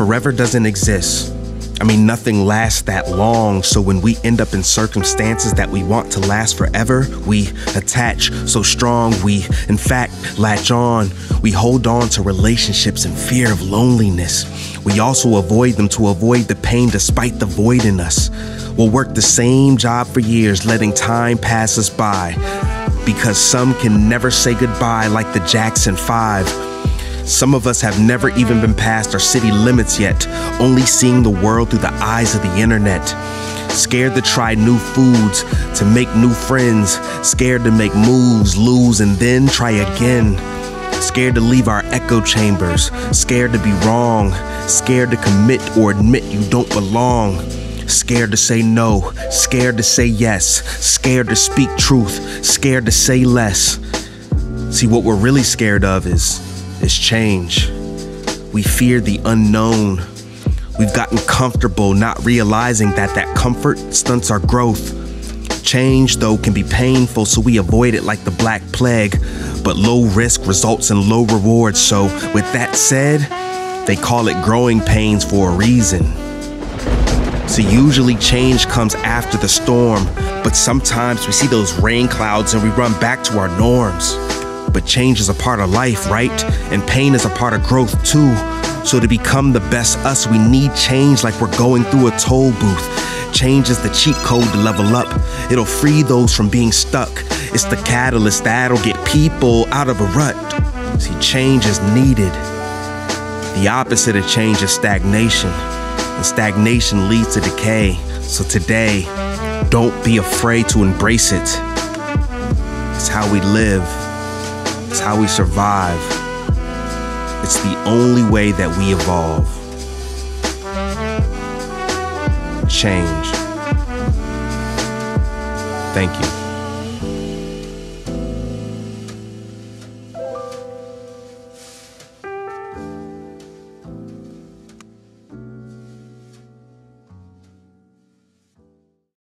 Forever doesn't exist. I mean, nothing lasts that long, so when we end up in circumstances that we want to last forever, we attach so strong, we in fact latch on. We hold on to relationships in fear of loneliness. We also avoid them to avoid the pain despite the void in us. We'll work the same job for years, letting time pass us by, because some can never say goodbye, like the Jackson 5. Some of us have never even been past our city limits yet, only seeing the world through the eyes of the internet. Scared to try new foods, to make new friends, scared to make moves, lose, and then try again. Scared to leave our echo chambers, scared to be wrong, scared to commit or admit you don't belong. Scared to say no, scared to say yes, scared to speak truth, scared to say less. See, what we're really scared of is change. We fear the unknown. We've gotten comfortable, not realizing that comfort stunts our growth. Change, though, can be painful, so we avoid it like the Black Plague. But low risk results in low rewards, so with that said, they call it growing pains for a reason. So usually change comes after the storm, but sometimes we see those rain clouds and we run back to our norms. But change is a part of life, right? And pain is a part of growth too. So to become the best us, we need change like we're going through a toll booth. Change is the cheat code to level up. It'll free those from being stuck. It's the catalyst that'll get people out of a rut. See, change is needed. The opposite of change is stagnation. And stagnation leads to decay. So today, don't be afraid to embrace it. It's how we live. It's how we survive. It's the only way that we evolve. Change. Thank you.